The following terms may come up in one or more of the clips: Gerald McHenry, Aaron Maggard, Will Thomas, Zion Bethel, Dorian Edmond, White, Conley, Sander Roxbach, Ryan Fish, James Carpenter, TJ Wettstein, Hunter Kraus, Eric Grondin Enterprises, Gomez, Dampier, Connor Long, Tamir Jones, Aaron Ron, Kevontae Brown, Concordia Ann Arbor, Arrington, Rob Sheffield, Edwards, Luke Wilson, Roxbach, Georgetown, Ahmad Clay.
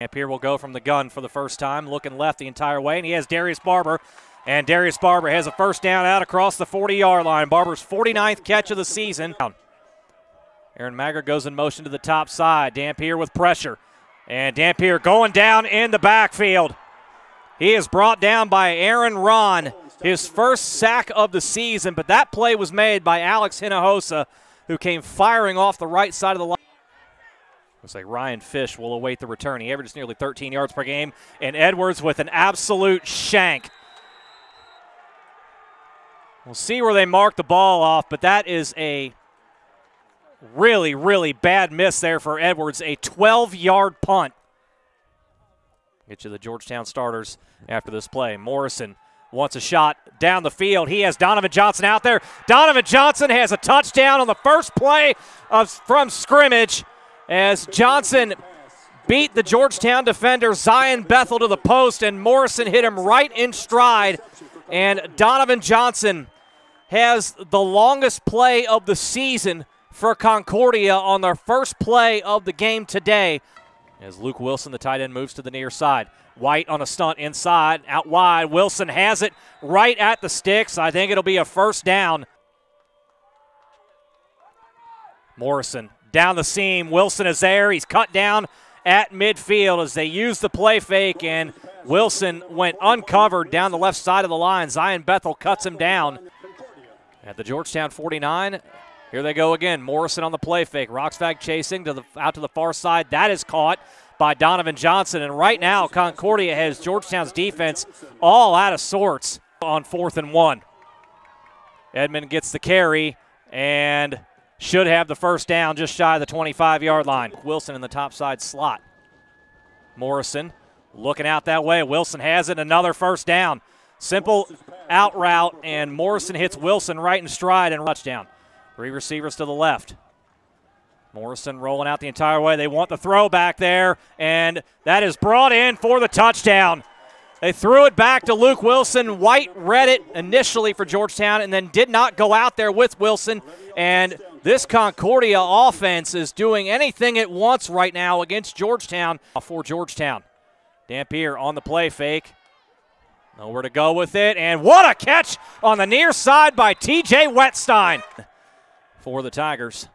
Dampier will go from the gun for the first time, looking left the entire way, and he has Darius Barber. And Darius Barber has a first down out across the 40-yard line. Barber's 49th catch of the season. Aaron Maggard goes in motion to the top side. Dampier with pressure. And Dampier going down in the backfield. He is brought down by Aaron Ron, his first sack of the season, but that play was made by Alex Hinojosa, who came firing off the right side of the line. Looks like Ryan Fish will await the return. He averages nearly 13 yards per game. And Edwards with an absolute shank. We'll see where they mark the ball off, but that is a really, really bad miss there for Edwards. A 12-yard punt. Get you the Georgetown starters after this play. Morrison wants a shot down the field. He has Donovan Johnson out there. Donovan Johnson has a touchdown on the first play from scrimmage, as Johnson beat the Georgetown defender Zion Bethel to the post, and Morrison hit him right in stride. And Donovan Johnson has the longest play of the season for Concordia on their first play of the game today. As Luke Wilson, the tight end, moves to the near side. White on a stunt inside, out wide. Wilson has it right at the sticks. I think it'll be a first down. Morrison down the seam. Wilson is there. He's cut down at midfield as they use the play fake, and Wilson went uncovered down the left side of the line. Zion Bethel cuts him down at the Georgetown 49. Here they go again. Morrison on the play fake. Roxbach chasing out to the far side. That is caught by Donovan Johnson, and right now Concordia has Georgetown's defense all out of sorts on 4th and 1. Edmond gets the carry and should have the first down just shy of the 25-yard line. Wilson in the top side slot. Morrison looking out that way. Wilson has it, another first down. Simple out route, and Morrison hits Wilson right in stride and touchdown. Three receivers to the left. Morrison rolling out the entire way. They want the throw back there, and that is brought in for the touchdown. They threw it back to Luke Wilson. White read it initially for Georgetown and then did not go out there with Wilson. And this Concordia offense is doing anything it wants right now against Georgetown. For Georgetown, Dampier on the play fake. Nowhere to go with it. And what a catch on the near side by TJ Wettstein for the Tigers.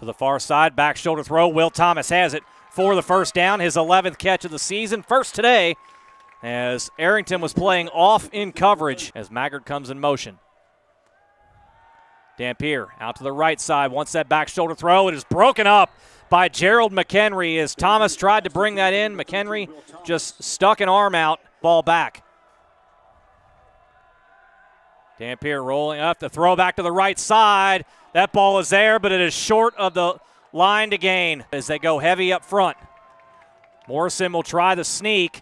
To the far side, back shoulder throw. Will Thomas has it for the first down, his 11th catch of the season. First today, as Arrington was playing off in coverage as Maggard comes in motion. Dampier out to the right side, wants that back shoulder throw. It is broken up by Gerald McHenry as Thomas tried to bring that in. McHenry just stuck an arm out, ball back. Dampier rolling up, the throw back to the right side. That ball is there, but it is short of the line to gain as they go heavy up front. Morrison will try the sneak.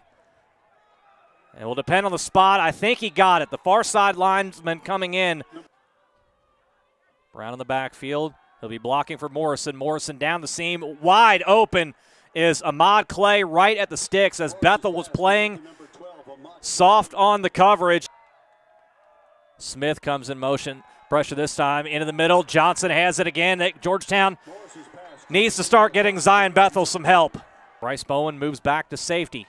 It will depend on the spot. I think he got it. The far side lineman coming in. Brown in the backfield. He'll be blocking for Morrison. Morrison down the seam. Wide open is Ahmad Clay right at the sticks as Bethel was playing soft on the coverage. Smith comes in motion. Pressure this time into the middle. Johnson has it again. Georgetown needs to start getting Zion Bethel some help. Bryce Bowen moves back to safety.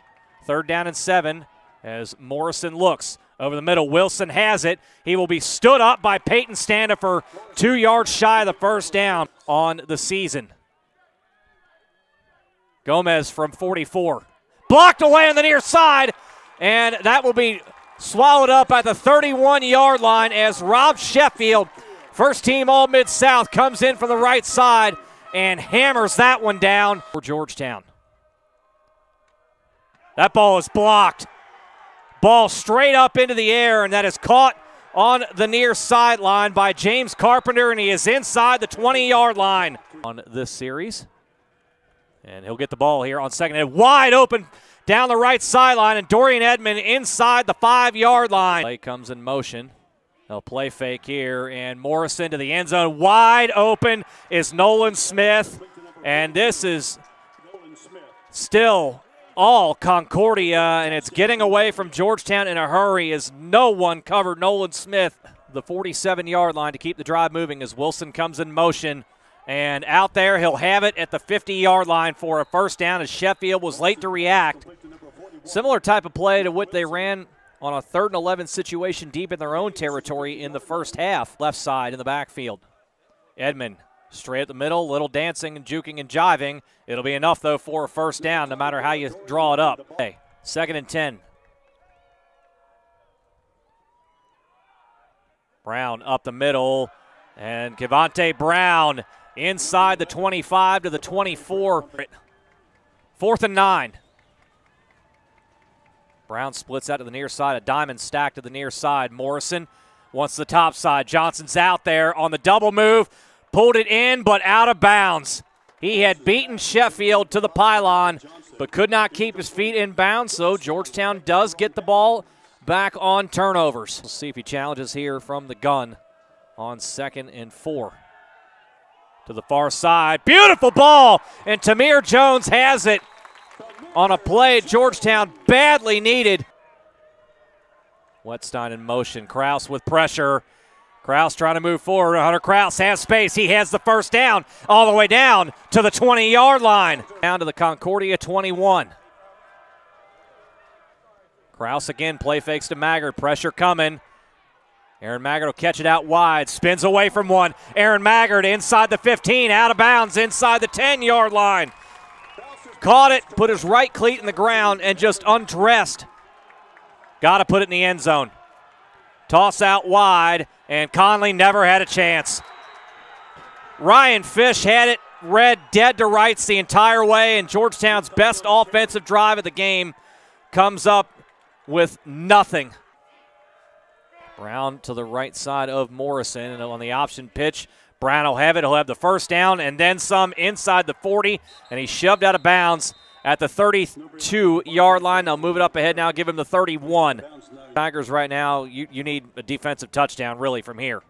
3rd down and 7. As Morrison looks over the middle, Wilson has it. He will be stood up by Peyton Standifer, 2 yards shy of the first down on the season. Gomez from 44. Blocked away on the near side, and that will be swallowed up at the 31-yard line as Rob Sheffield, first team All-Mid-South, comes in from the right side and hammers that one down for Georgetown. That ball is blocked. Ball straight up into the air, and that is caught on the near sideline by James Carpenter, and he is inside the 20-yard line on this series. And he'll get the ball here on second and wide open down the right sideline, and Dorian Edmond inside the 5-yard line. Play comes in motion. They'll play fake here, and Morrison to the end zone. Wide open is Nolan Smith, and this is still all Concordia, and it's getting away from Georgetown in a hurry as no one covered Nolan Smith. The 47-yard line to keep the drive moving as Wilson comes in motion. And out there, he'll have it at the 50-yard line for a first down as Sheffield was late to react. Similar type of play to what they ran on a 3rd and 11 situation deep in their own territory in the first half. Left side in the backfield. Edmond straight at the middle, little dancing and juking and jiving. It'll be enough, though, for a first down, no matter how you draw it up. Okay, 2nd and 10. Brown up the middle, and Kevontae Brown inside the 25 to the 24. 4th and 9. Brown splits out to the near side, a diamond stack to the near side. Morrison wants the top side. Johnson's out there on the double move, pulled it in but out of bounds. He had beaten Sheffield to the pylon but could not keep his feet in bounds, so Georgetown does get the ball back on turnovers. We'll see if he challenges here from the gun on 2nd and 4. To the far side, beautiful ball, and Tamir Jones has it on a play Georgetown badly needed. Wettstein in motion, Kraus with pressure. Kraus trying to move forward. Hunter Kraus has space. He has the first down all the way down to the 20-yard line. Down to the Concordia 21. Kraus again, play fakes to Maggard. Pressure coming. Aaron Maggard will catch it out wide. Spins away from one. Aaron Maggard inside the 15, out of bounds, inside the 10-yard line. Caught it, put his right cleat in the ground, and just undressed. Got to put it in the end zone. Toss out wide, and Conley never had a chance. Ryan Fish had it read dead to rights the entire way, and Georgetown's best offensive drive of the game comes up with nothing. Brown to the right side of Morrison, and on the option pitch, Brown will have it. He'll have the first down and then some inside the 40, and he's shoved out of bounds at the 32-yard line. They'll move it up ahead now, give him the 31. Tigers right now, you need a defensive touchdown, really, from here.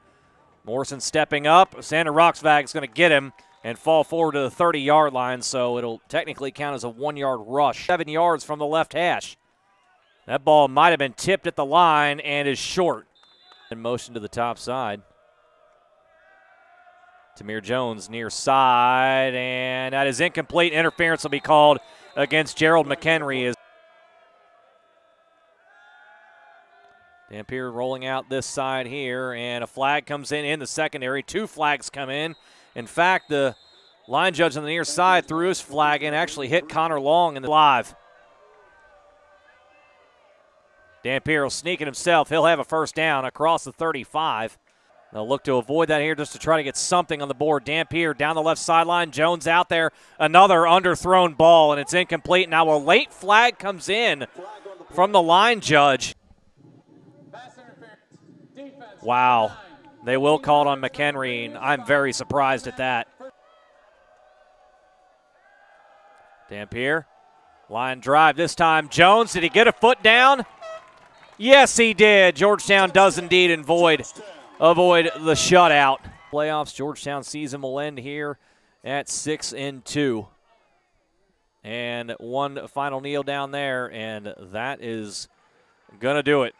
Morrison stepping up. Sander Roxbach is going to get him and fall forward to the 30-yard line, so it'll technically count as a 1-yard rush. 7 yards from the left hash. That ball might have been tipped at the line and is short. In motion to the top side. Tamir Jones near side, and that is incomplete. Interference will be called against Gerald McHenry. Dampier rolling out this side here, and a flag comes in the secondary. 2 flags come in. In fact, the line judge on the near side threw his flag in, actually hit Connor Long in the live. Dampier will sneak it himself. He'll have a first down across the 35. They'll look to avoid that here just to try to get something on the board. Dampier down the left sideline. Jones out there. Another underthrown ball, and it's incomplete. Now a late flag comes in from the line judge. Wow. They will call it on McHenry, and I'm very surprised at that. Dampier, line drive this time. Jones, did he get a foot down? Yes, he did. Georgetown does indeed avoid the shutout. Playoffs, Georgetown season will end here at 6-2. And one final kneel down there, and that is going to do it.